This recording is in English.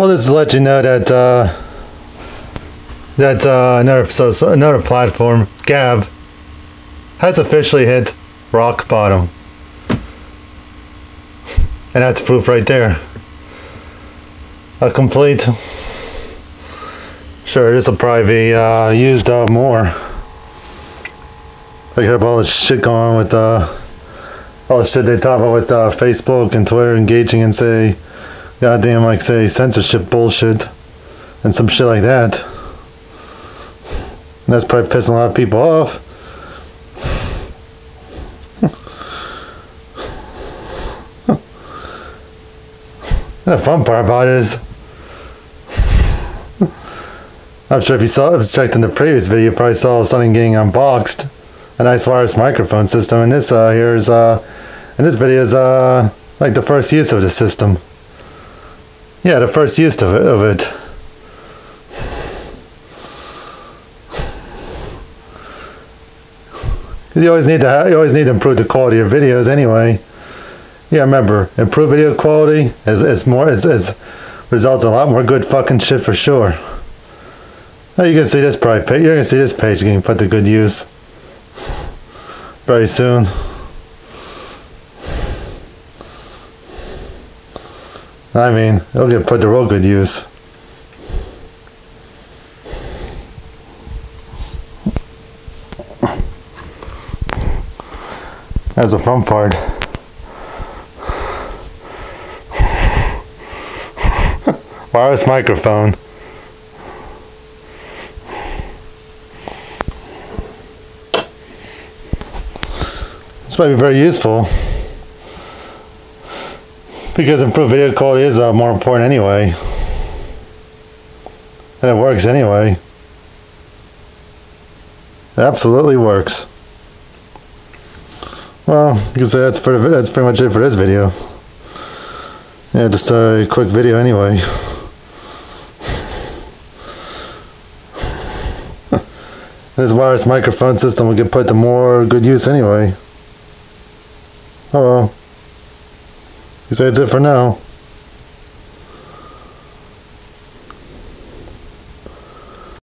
Well, this is let you know that another platform, Gab, has officially hit rock bottom, and that's proof right there. A complete. Sure, this will probably be used more. I hear about all this shit going on with all the shit they talk about with Facebook and Twitter engaging in, say, goddamn, like, say, censorship bullshit and some shit like that. And that's probably pissing a lot of people off. The fun part about it is, I'm sure if you saw, if you checked in the previous video, you probably saw something getting unboxed, a nice wireless microphone system, and this here is, and this video is like the first use of the system. Yeah, the first use of it. You always need to improve the quality of your videos anyway. Yeah, remember, improve video quality is results in a lot more good fucking shit for sure. Now you can see this probably page. You're gonna see this page getting put to good use very soon. I mean, it'll get put to real good use. That's the fun part. Wireless microphone. This might be very useful, because improved video quality is more important anyway, and it works anyway. It absolutely works. Well, you can say that's pretty much it for this video. Yeah, just a quick video anyway. This wireless microphone system will get put to more good use anyway. Oh well. So that's it for now.